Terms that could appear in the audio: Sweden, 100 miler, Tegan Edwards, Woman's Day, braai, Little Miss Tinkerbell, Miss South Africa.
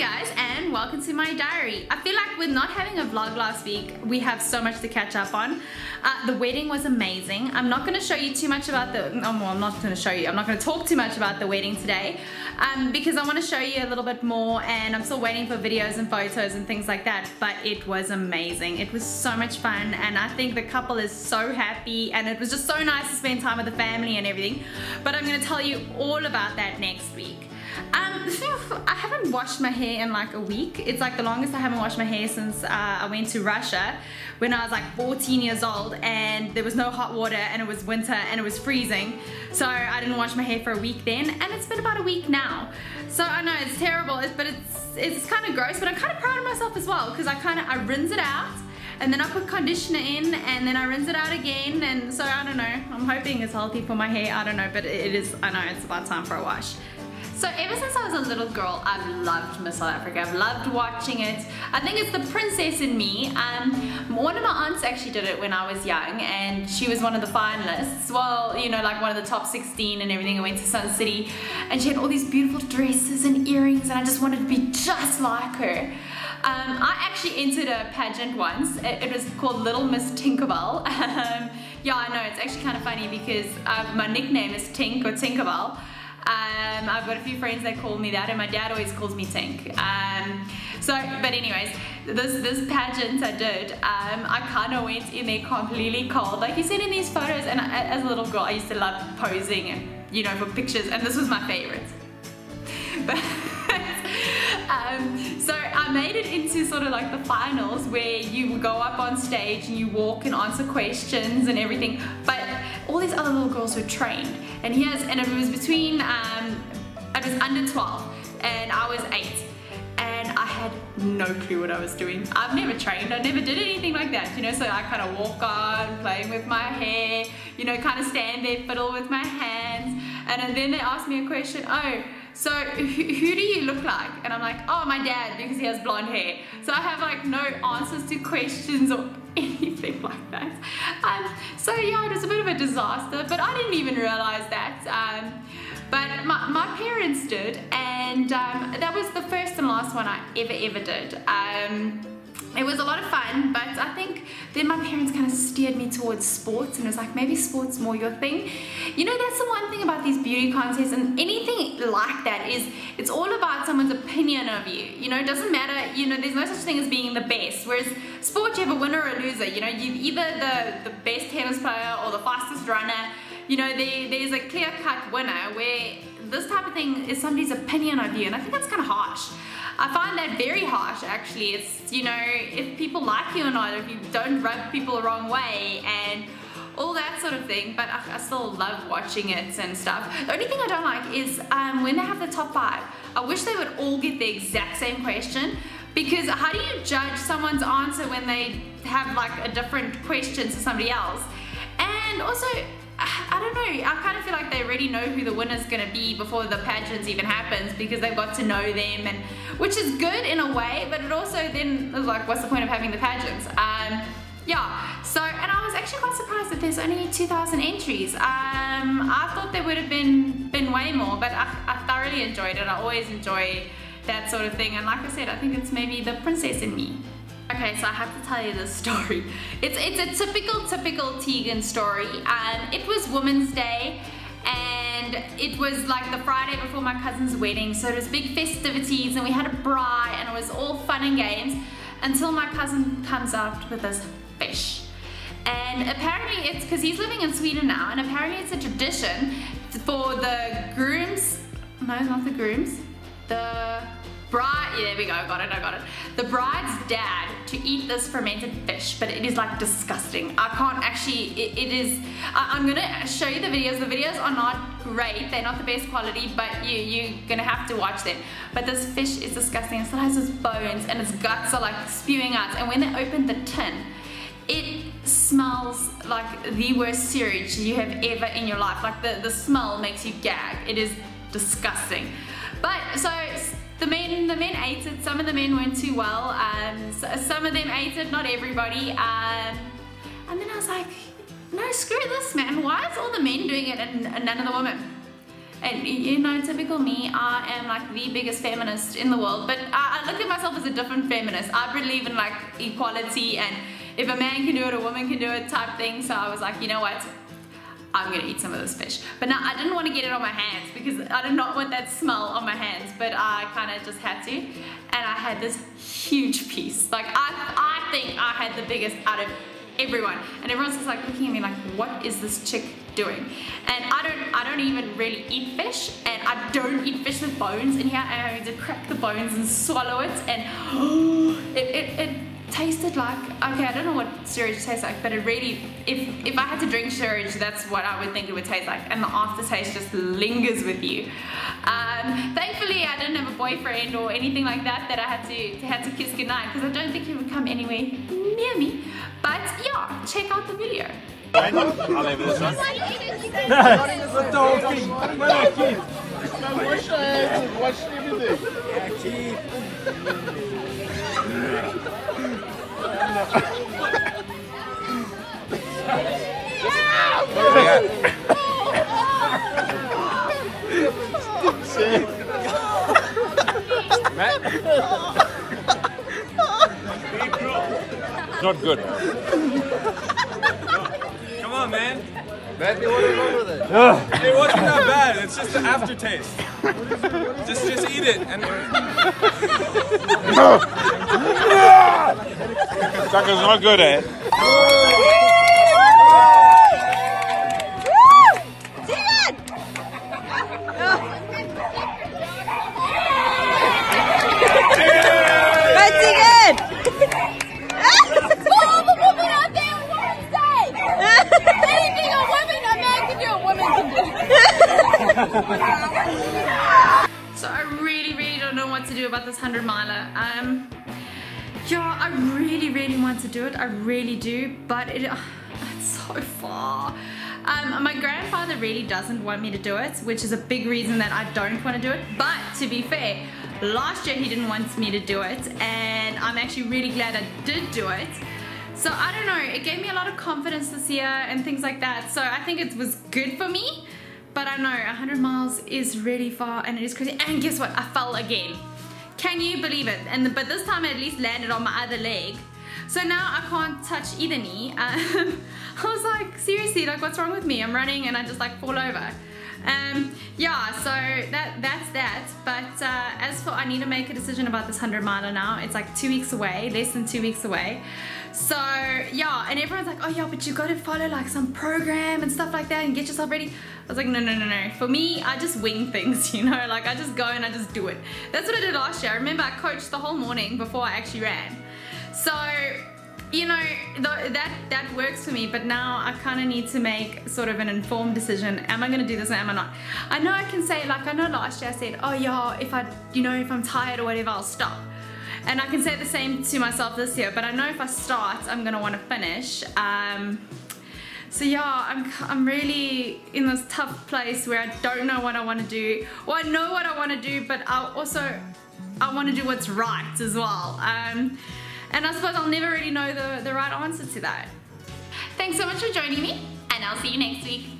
Hi guys, and welcome to my diary. I feel like with not having a vlog last week, we have so much to catch up on. The wedding was amazing. I'm not going to show you too much about the... I'm not going to talk too much about the wedding today because I want to show you a little bit more, and I'm still waiting for videos and photos and things like that, but it was amazing. It was so much fun, and I think the couple is so happy, and it was just so nice to spend time with the family and everything, but I'm going to tell you all about that next week. I haven't washed my hair in like a week. It's like the longest I haven't washed my hair since I went to Russia when I was like 14 years old, and there was no hot water and it was winter and it was freezing, so I didn't wash my hair for a week then, and it's been about a week now. So I know it's terrible, but it's kind of gross, but I'm kind of proud of myself as well, because I rinse it out and then I put conditioner in and then I rinse it out again, and so I don't know, I'm hoping it's healthy for my hair, I don't know, but it is, I know it's about time for a wash. So ever since I was a little girl, I've loved Miss South Africa. I've loved watching it. I think it's the princess in me. One of my aunts actually did it when I was young, and she was one of the finalists. Well, you know, like one of the top 16 and everything. I went to Sun City, and she had all these beautiful dresses and earrings, and I just wanted to be just like her. I actually entered a pageant once. It was called Little Miss Tinkerbell. Yeah, I know, it's actually kind of funny because my nickname is Tink or Tinkerbell. I've got a few friends that call me that, and my dad always calls me Tink. But anyways, this pageant I did, I kind of went in there completely cold. Like you said in these photos, and as a little girl, I used to love posing and, you know, for pictures, and this was my favorite. But so I made it into sort of like the finals, where you go up on stage and you walk and answer questions and everything, but all these other little girls were trained, and it was between, I was under 12 and I was 8, and I had no clue what I was doing. I've never trained, I never did anything like that, you know, so I kind of walk on, playing with my hair, you know, kind of stand there, fiddle with my hands, and then they asked me a question, oh, so who do you look like? And I'm like, oh, my dad, because he has blonde hair. So I have like no answers to questions or anything like that. So yeah, it was a bit of a disaster, but I didn't even realize that. But my parents did, and that was the first and last one I ever did. It was a lot of fun, but I think then my parents kind of steered me towards sports, and it was like, maybe sports more your thing. You know, that's the one thing about these beauty contests and anything like that, is it's all about someone's opinion of you. You know, it doesn't matter, you know, there's no such thing as being the best. Whereas sports, you have a winner or a loser. You know, you're either the best tennis player or the fastest runner. You know, there's a clear-cut winner, where this type of thing is somebody's opinion of you, and I think that's kind of harsh. I find that very harsh, actually. It's, you know, if people like you or not, if you don't rub people the wrong way and all that sort of thing, but I still love watching it and stuff. The only thing I don't like is when they have the top 5, I wish they would all get the exact same question, because how do you judge someone's answer when they have like a different question to somebody else? And also, I don't know, I kind of feel like they already know who the winner's going to be before the pageant even happens, because they've got to know them, and which is good in a way, but it also then is like, what's the point of having the pageants? Yeah, so, and I was actually quite surprised that there's only 2,000 entries. I thought there would have been way more, but I thoroughly enjoyed it. I always enjoy that sort of thing, and like I said, I think it's maybe the princess in me. Okay, so I have to tell you this story. It's a typical Tegan story. It was Woman's Day, and it was like the Friday before my cousin's wedding, so it was big festivities, and we had a braai, and it was all fun and games, until my cousin comes out with this fish. And apparently it's, because he's living in Sweden now, and apparently it's a tradition for the grooms, no, not the grooms, the... bride, yeah, there we go, I got it. The bride's dad to eat this fermented fish, but it is like disgusting. I can't actually, I'm gonna show you the videos. The videos are not great, they're not the best quality, but you're gonna have to watch them. But this fish is disgusting. It still has its bones, and its guts are like spewing out, and when they open the tin, it smells like the worst sewage you have ever in your life. Like the smell makes you gag. It is disgusting. But so, the men ate it. Some of the men weren't too well. Some of them ate it, not everybody. And then I was like, no, screw this, man. Why is all the men doing it and none of the women? And you know, typical me, I am like the biggest feminist in the world, but I look at myself as a different feminist. I believe in like equality, and if a man can do it, a woman can do it type thing. So I was like, you know what, I'm gonna eat some of this fish. But now I didn't want to get it on my hands because I did not want that smell on my hands, but I kind of just had to. And I had this huge piece. Like I think I had the biggest out of everyone, and everyone's just like looking at me like, what is this chick doing? And I don't even really eat fish, and I don't eat fish with bones in here. I had to crack the bones and swallow it, and it tasted like, okay, I don't know what sewage tastes like, but it really, if I had to drink sewage, that's what I would think it would taste like, and the aftertaste just lingers with you. Thankfully, I didn't have a boyfriend or anything like that that I had to kiss goodnight, because I don't think he would come anywhere near me. But yeah, check out the video. Watch everything. Not good. Come on, man. Matt, you want to go with it? It wasn't that bad. It's just the aftertaste. Just eat it and. Sucker's not good at it. So I really don't know what to do about this 100-miler. Yeah, I really want to do it. I really do, but it's so far. My grandfather really doesn't want me to do it, which is a big reason that I don't want to do it. But to be fair, last year he didn't want me to do it, and I'm actually really glad I did do it. So I don't know, it gave me a lot of confidence this year and things like that. So I think it was good for me, but I know 100 miles is really far and it is crazy. And guess what? I fell again. Can you believe it? But this time I at least landed on my other leg. So now I can't touch either knee. I was like, seriously, like what's wrong with me? I'm running and I just like fall over. Yeah, so that's that. But as for, I need to make a decision about this 100-miler now. It's like 2 weeks away, less than 2 weeks away. So yeah, and everyone's like, oh yeah, but you gotta follow like some program and stuff like that and get yourself ready. I was like, no. For me, I just wing things, you know, like I just go and I just do it. That's what I did last year. I remember I coached the whole morning before I actually ran. So, you know, that works for me, but now I kind of need to make sort of an informed decision. Am I going to do this or am I not? I know I can say, like, I know last year I said, oh yeah, if I'm tired or whatever, I'll stop. And I can say the same to myself this year, but I know if I start, I'm going to want to finish. So yeah, I'm really in this tough place where I don't know what I want to do. Well, I know what I want to do, but I want to do what's right as well. And I suppose I'll never really know the right answer to that. Thanks so much for joining me, and I'll see you next week.